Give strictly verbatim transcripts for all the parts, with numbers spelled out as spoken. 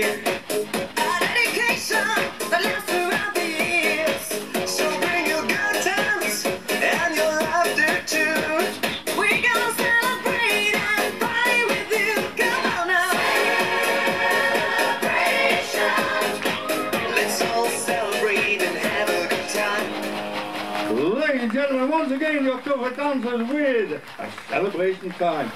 Ladies and gentlemen, once again your cover dancers with A Celebration Time.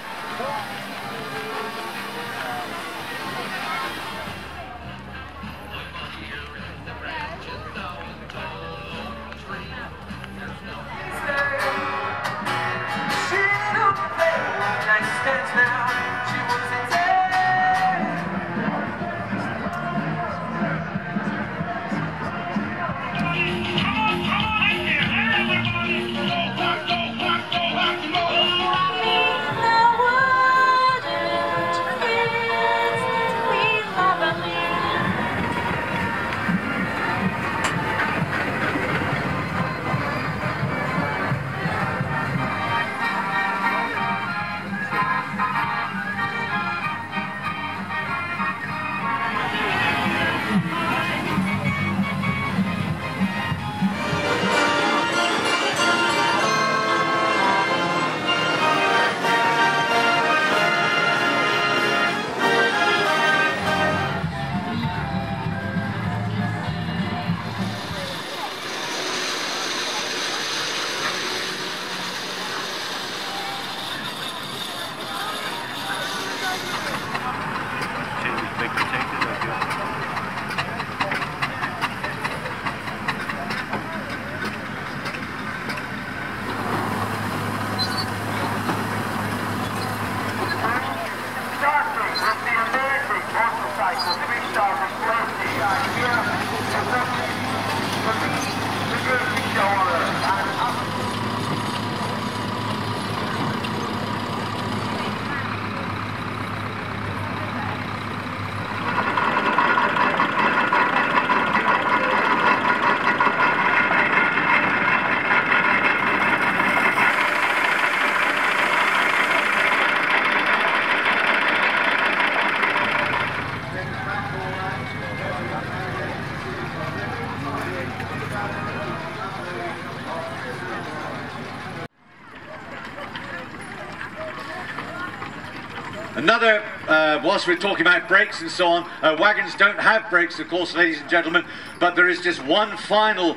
Another, uh, whilst we're talking about brakes and so on, uh, wagons don't have brakes, of course, ladies and gentlemen, but there is just one final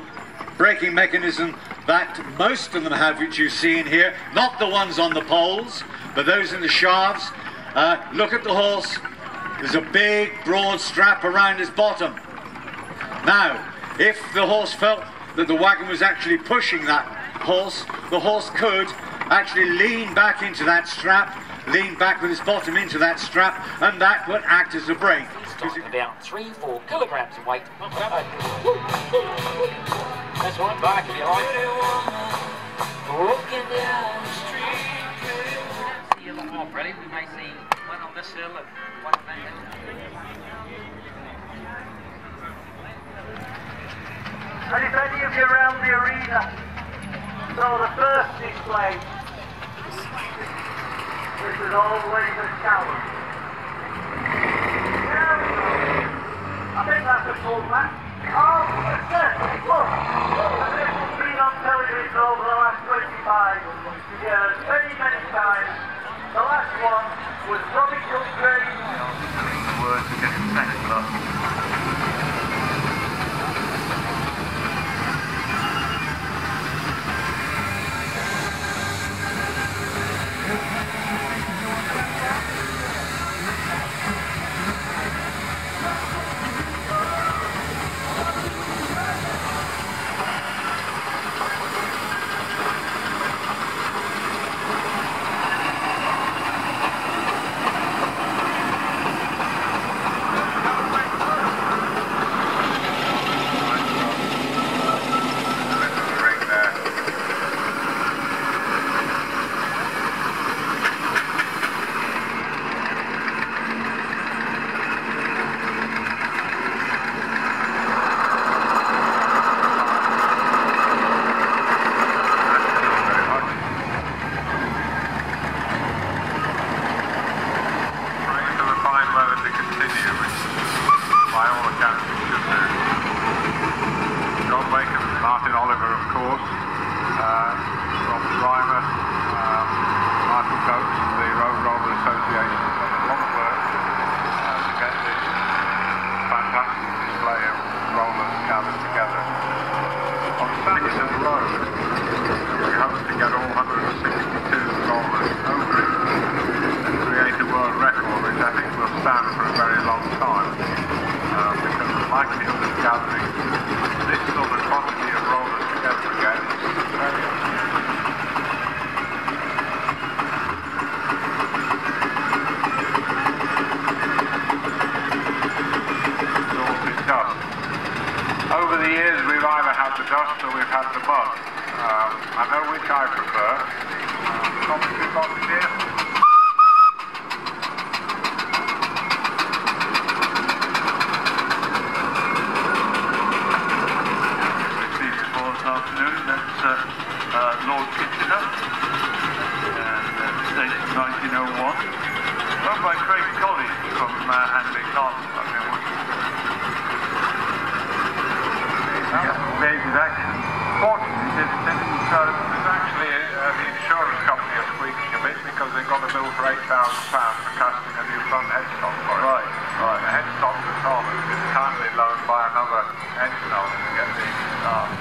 braking mechanism that most of them have, which you see in here. Not the ones on the poles, but those in the shafts. Uh, look at the horse. There's a big, broad strap around his bottom. Now, if the horse felt that the wagon was actually pushing that horse, the horse could actually lean back into that strap, lean back with his bottom into that strap, and that would act as a brake. He's talking about three, four kilograms of weight. That's right, back if you like. Walking down the street. See a lot more, Freddie. We may see one on this hill and one on that hill. And if any of you around the arena saw the first display, this is always a challenge. I think that's a full match. Oh, success! Look! And this has been on television over the last twenty-five years, many, many times. The last one was Robbie Coltrane. The words are getting technical. which I prefer. Commentary box here. Seated for this afternoon, that's uh, uh, Lord Kitchener, and uh, dated nineteen oh one. Owned by Craig Collins from uh, Hanley Castle, I think it was. Major action. Fortunately, this didn't show. There's actually uh, the insurance company are squeaking a bit because they've got a bill for eight thousand pounds for casting a new front headstock for it. Right, right. The headstock that's on has been kindly loaned by another engine owner to get these started.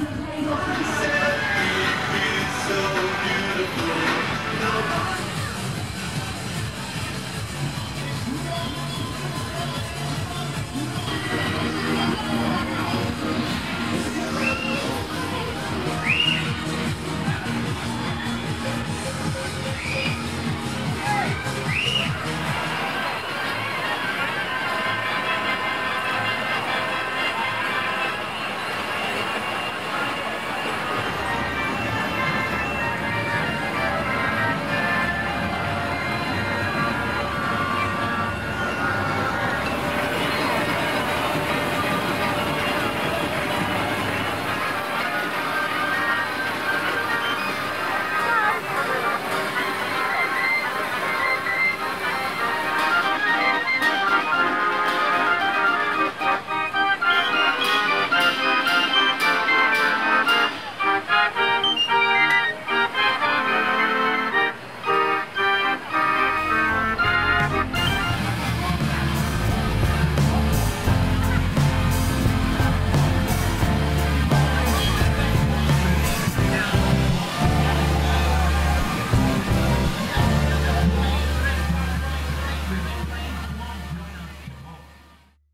Thank you.